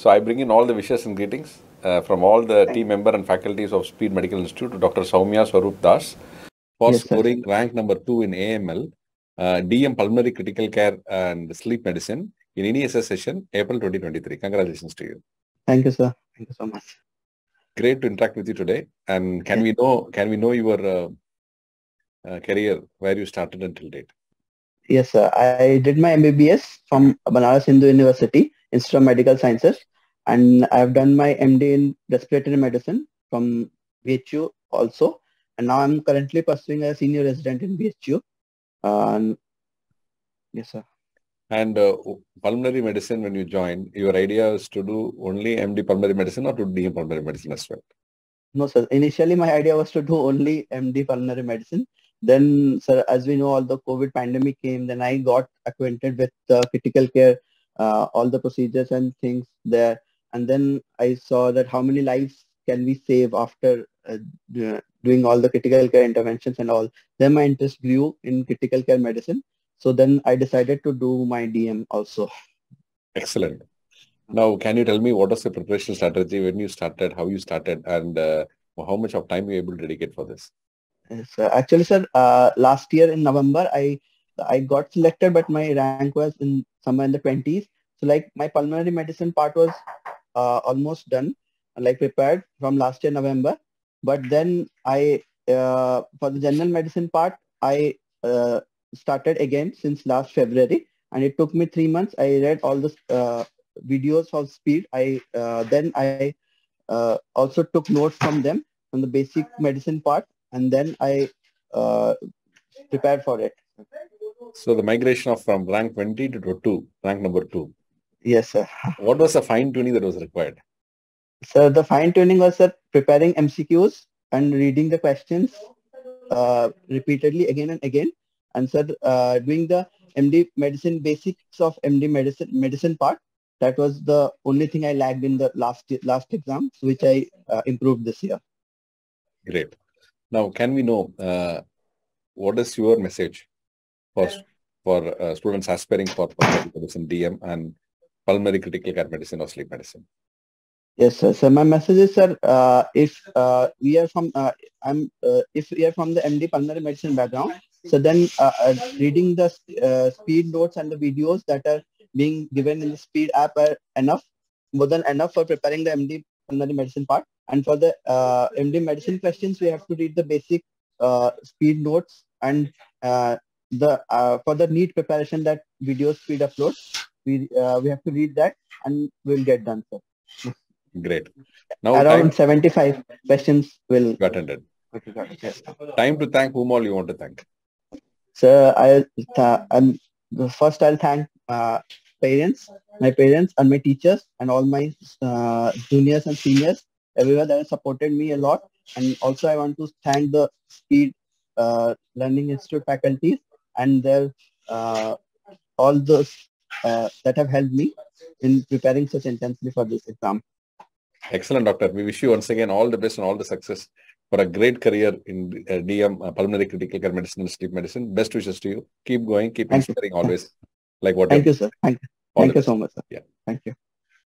So I bring in all the wishes and greetings from all the team member and faculties of Speed Medical Institute to Dr. Soumya Swarup Das for scoring rank number 2 in AML, DM Pulmonary Critical Care and Sleep Medicine in NESS session, April 2023. Congratulations to you. Thank you, sir. Thank you so much. Great to interact with you today. And can we know your career, where you started until date? Yes, sir. I did my MBBS from Banaras Hindu University, Institute of Medical Sciences, and I have done my MD in respiratory medicine from BHU also, and now I'm currently pursuing a senior resident in BHU. Yes, sir. And pulmonary medicine, when you joined, your idea is to do only MD pulmonary medicine or to DM pulmonary medicine as well? No, sir. Initially, my idea was to do only MD pulmonary medicine. Then, sir, as we know, all the COVID pandemic came, then I got acquainted with critical care, all the procedures and things there. And then I saw that how many lives can we save after doing all the critical care interventions and all. Then my interest grew in critical care medicine. So then I decided to do my DM also. Excellent. Now, can you tell me what was the preparation strategy when you started, how you started, and how much of time you were able to dedicate for this? So actually, sir, last year in November, I got selected, but my rank was in somewhere in the 20s. So like my pulmonary medicine part was almost done, like prepared from last year November. But then I, for the general medicine part, I started again since last February, and it took me 3 months. I read all the videos of Speed. Then I also took notes from them on the basic medicine part. And then I prepared for it. So the migration of from rank 20 to rank number 2. Yes, sir. What was the fine tuning that was required? Sir, the fine tuning was, sir, preparing MCQs and reading the questions repeatedly again and again. And, sir, doing the MD medicine basics of MD medicine part. That was the only thing I lagged in the last exams, which I improved this year. Great. Now, can we know what is your message for students aspiring for pulmonary medicine, DM, and pulmonary critical care medicine or sleep medicine? Yes, sir. So my message is, sir, if we are from the MD pulmonary medicine background, so then reading the Speed notes and the videos that are being given in the Speed app are enough, more than enough for preparing the MD pulmonary medicine part. And for the MD medicine questions, we have to read the basic Speed notes and for the NEET preparation that video Speed uploads, we have to read that and we'll get done, sir. Great. Now around 75 questions will be attended. Yes. Time to thank whom all you want to thank. Sir, first I'll thank my parents and my teachers and all my juniors and seniors. Everyone that has supported me a lot, and also I want to thank the Speed Learning Institute faculties and their all those that have helped me in preparing such intensely for this exam. Excellent, Doctor. We wish you once again all the best and all the success for a great career in DM, pulmonary critical care medicine and sleep medicine. Best wishes to you. Keep going, keep inspiring always. Like what? Thank you, sir. Thank you so much, sir. Yeah. Thank you.